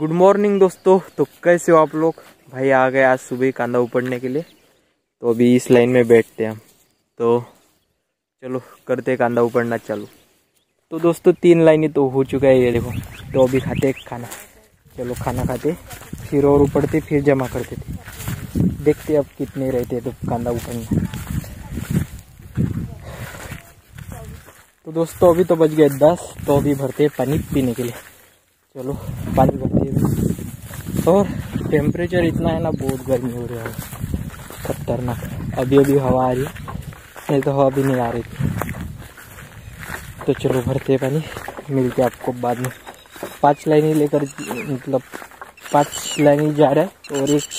Good morning दोस्तों, तो कैसे हो आप लोग। भाई आ गए आज सुबह कांदा उपड़ने के लिए, तो अभी इस लाइन में बैठते हैं हम। तो चलो करते हैं कांदा उपड़ना चालू। तो दोस्तों 3 लाइनें तो हो चुका है, ये देखो। तो अभी खाते खाना, चलो खाना खाते फिर और उपड़ते फिर जमा करते थे। देखते अब कितने रहते तो कांदा उपड़ना। तो दोस्तों अभी तो बज गए 10, तो अभी भरते पानी पीने के लिए। चलो पानी भरते हैं। और टेम्परेचर इतना है ना, बहुत गर्मी हो रही है खतरनाक। अभी अभी हवा आ रही है, नहीं तो हवा भी नहीं आ रही थी। तो चलो भरते हैं पानी, मिलते आपको बाद में। 5 लाइनें लेकर, मतलब 5 लाइनें जा रहा है और एक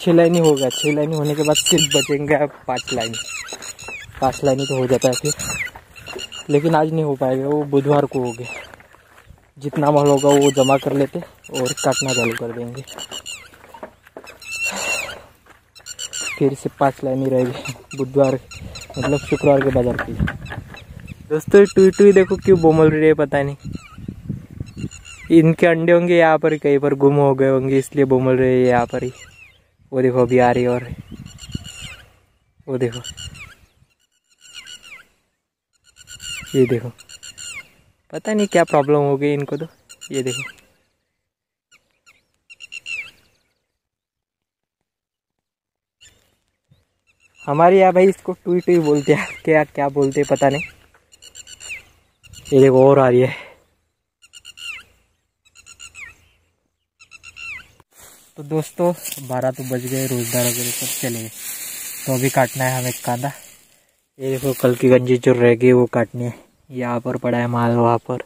6 लाइनें हो गया। 6 लाइनें होने के बाद सिर्फ बचेंगे 5 लाइनें। 5 लाइनें तो हो जाता है फिर, लेकिन आज नहीं हो पाएगा, वो बुधवार को हो गया। जितना माल होगा वो जमा कर लेते और काटना चालू कर देंगे। फिर से 5 लाइनें रहेगी बुधवार, मतलब शुक्रवार के बाजार की। दोस्तों टुई टुई देखो क्यों बोमल रही है, पता नहीं। इनके अंडे होंगे यहाँ पर, कहीं पर गुम हो गए होंगे, इसलिए बोमल रही है यहाँ पर ही। वो देखो अभी आ रही है, और वो देखो, ये देखो, पता नहीं क्या प्रॉब्लम हो गई इनको। तो ये देखो, हमारे यहाँ भाई इसको टुई टुई बोलते हैं, क्या क्या बोलते हैं पता नहीं। ये देखो और आ रही है। तो दोस्तों 12 तो बज गए, रोजगार वगैरह सब चले गए। तो अभी काटना है हमें कांदा। ये देखो कल की गंजी जो रह गई वो काटनी है। यहाँ पर पड़ा है माल वहाँ पर,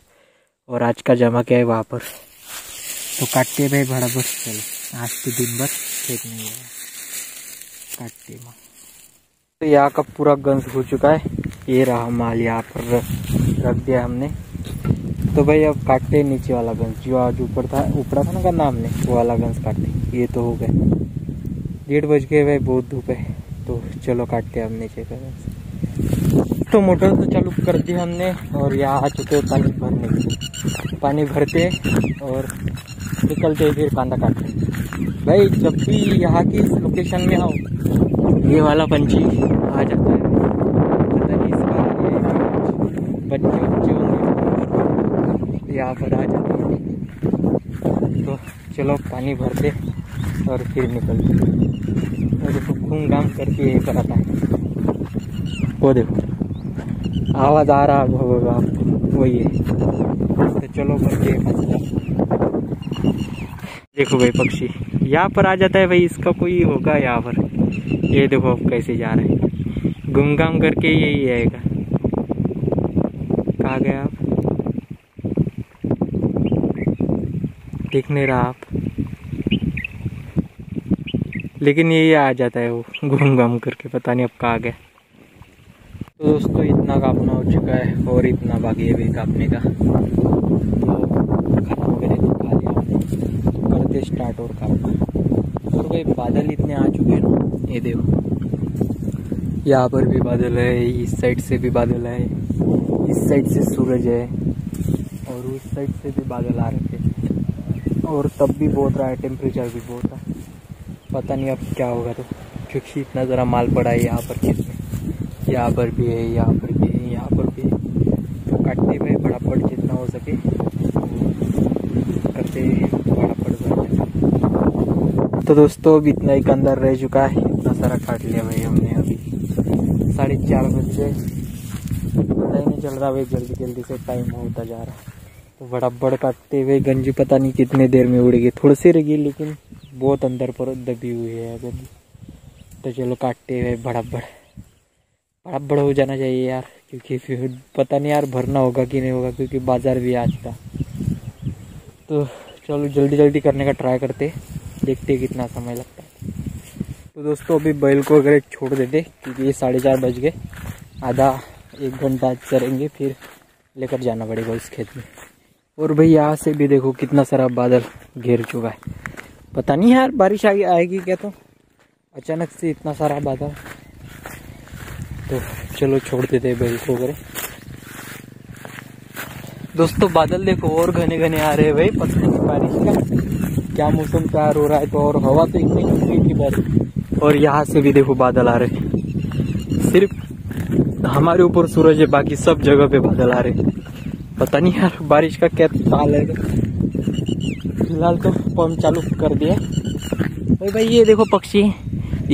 और आज का जमा क्या है वहाँ पर। तो काटते भाई बड़ा बस, चलो आज के दिन भर खेत नहीं है काटते माल। तो यहाँ का पूरा गंज हो चुका है, ये रहा माल यहाँ पर रख दिया हमने। तो भाई अब काटते नीचे वाला गंज, जो आज ऊपर था, ऊपरा था ना का नाम ने, वो वाला गंज काटते। ये तो हो गया, 1:30 बज गए भाई, बहुत धूप है। तो चलो काटते हम नीचे का गंज। तो मोटर तो चालू कर दी हमने, और यहाँ आ चुके हैं पानी भरने के। पानी भरते और निकलते फिर कांदा काटते। भाई जब भी यहाँ की इस लोकेशन में आओ, ये वाला पंछी आ जाता है। पता नहीं इस बार बच्चे बच्चे होंगे, यहाँ पर आ जाते हैं। तो चलो पानी भरते और फिर निकलते, और तो घूम घाम करके ये कराता है। वो देखो आवाज़ आ रहा होगा आपको, वही है। तो चलो बच्चे, देखो भाई पक्षी यहाँ पर आ जाता है भाई, इसका कोई होगा यहाँ पर। ये देखो अब कैसे जा रहा है, घूम घाम करके यही आएगा। कहाँ गए आप, दिख नहीं रहा आप, लेकिन यही आ जाता है वो घूम घाम करके, पता नहीं अब कहाँ गया। तो दोस्तों इतना कापना हो चुका है, और इतना बाकी है भी कापने का। तो खाना वगैरह तो खा लिया, तो करते स्टार्ट और कापना। और भाई बादल इतने आ चुके हैं ना, ये देखो यहाँ पर भी बादल है, इस साइड से भी बादल है, इस साइड से सूरज है, और उस साइड से भी बादल आ रखे हैं। और तब भी बहुत रहा है, टेम्परेचर भी बहुत रहा है, पता नहीं अब क्या होगा। तो क्योंकि इतना ज़रा माल पड़ा है यहाँ पर खेत में, यहाँ पर भी है, यहाँ पर भी है, यहाँ पर भी है। तो काटते में फटाफट जितना हो सके करते फटाफट करते। तो दोस्तों अब इतना ही अंदर रह चुका है, इतना सारा काट लिया भाई हमने। अभी 4:30 बज गए, पता ही नहीं चल रहा भाई, जल्दी जल्दी से टाइम होता जा रहा है। तो फटाफट काटते हुए गंजी पता नहीं कितने देर में उड़ेगी, थोड़ी सी रह गई लेकिन बहुत अंदर पर दबी हुई है गंजी। तो चलो काटते हुए फटाफट बराबर हो जाना चाहिए यार, क्योंकि फिर पता नहीं यार भरना होगा कि नहीं होगा, क्योंकि बाज़ार भी आज का। तो चलो जल्दी जल्दी करने का ट्राई करते, देखते कितना समय लगता है। तो दोस्तों अभी बैल को वगैरह छोड़ देते, क्योंकि ये 4:30 बज गए, आधा 1 घंटा चलेंगे, फिर लेकर जाना पड़ेगा उस खेत में। और भाई यहाँ से भी देखो कितना सारा बादल घेर चुका है, पता नहीं यार बारिश आएगी क्या। तो अचानक से इतना सारा बादल, तो चलो छोड़ देते बैल को वगैरह। दोस्तों बादल देखो और घने घने आ रहे हैं भाई, पता नहीं बारिश का क्या मौसम तैयार हो रहा है। तो और हवा तो इतनी ठंडी की बस, और यहाँ से भी देखो बादल आ रहे, सिर्फ हमारे ऊपर सूरज है, बाकी सब जगह पे बादल आ रहे। पता नहीं यार बारिश का क्या हाल है। फिलहाल तो पंप चालू कर दिया। अरे भाई ये देखो पक्षी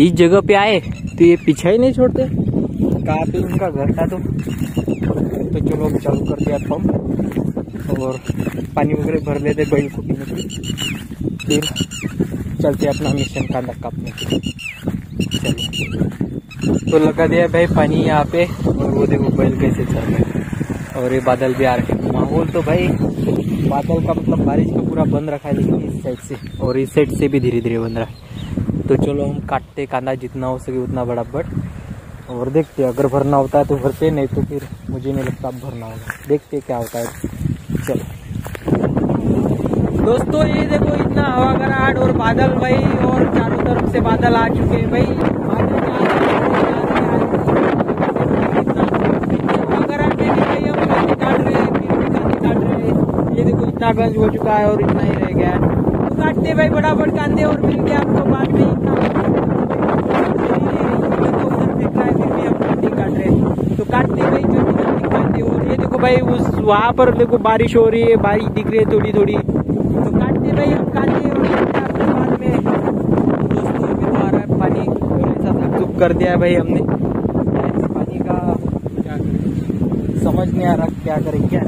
इस जगह पे आए तो ये पीछा ही नहीं छोड़ते, कहाँ पे उनका घर था। तो चलो चालू कर दिया पंप और पानी वगैरह भर लेते बैल को पीने के लिए, फिर चलते अपना मिशन का धक्का अपने के। तो लगा दिया भाई पानी यहाँ पे, और वो देखो बैल कैसे चल रहे, और ये बादल भी आ रहे हैं। माहौल तो भाई बादल का मतलब बारिश का पूरा बंद रखा है, लेकिन इस साइड से और इस साइड से भी धीरे धीरे बंद रहा है। तो चलो हम काटते कांदा जितना हो सके उतना बड़ा बट, और देखते अगर भरना होता है तो भरते, नहीं तो फिर मुझे नहीं लगता भरना होगा, देखते क्या होता है। चलो दोस्तों ये देखो इतना हवा गराहट और बादल भाई, और चारों तरफ से बादल आ चुके हैं भाई। ये देखो इतना गंज हो चुका है और इतना ही रह गया है। काटते भाई बड़ा-बड़ा कांदे और मिल गया आपको बाद में तो काटते भाई कांदे। और ये देखो भाई उस वहाँ पर देखो बारिश हो रही है, बारिश दिख रही है थोड़ी थोड़ी। तो काटते भाई हम कांदे और बाद में दोस्तों भी आ रहा है पानी, ऐसा थक कर दिया भाई हमने पानी का, क्या करें समझ नहीं आ रहा क्या करें क्या।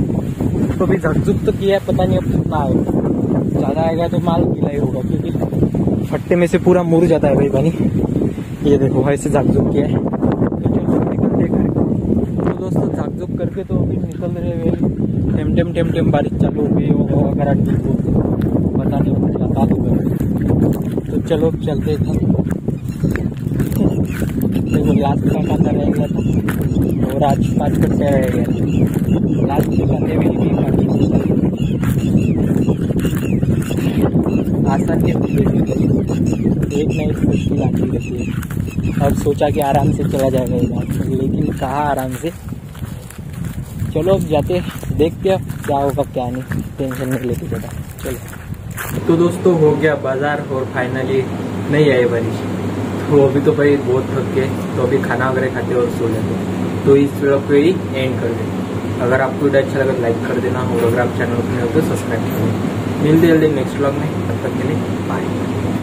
तो भी झकझुक तो किया है, पता नहीं अब कितना आएगा, ज़्यादा आएगा तो माल गीला ही होगा, क्योंकि फट्टे में से पूरा मुड़ जाता है भाई पानी। ये देखो ऐसे झाकझुक किया है। तो चलो निकलते घर। तो दोस्तों झाकझुक करके तो अभी निकल रहे हुए, टेम बारिश चालू हो गई हो, अगर आगे पता नहीं होता तो। चलो चलते लास्ट का कांदा रह गया था और आज 5 कट्टे रह गया, लास्ट के कांदे में आसान के एक नई मुश्किल आती रहती है। अब सोचा कि आराम से चला जाएगा इधर, लेकिन कहाँ आराम से। चलो अब जाते देखते अब क्या होगा क्या नहीं, टेंशन नहीं लेते बेटा चलो। तो दोस्तों हो गया बाजार और फाइनली नहीं आई बारिश। तो अभी तो भाई बहुत थक गए, तो अभी खाना वगैरह खाते और सो जाते। तो इस व्लॉग को ही एंड कर दें। अगर आपको वीडियो अच्छा लगा तो लाइक कर देना, और अगर आप चैनल पर नए हो तो सब्सक्राइब कर देना। मिलते हैं जल्दी नेक्स्ट व्लॉग में, तब तक के लिए बाय।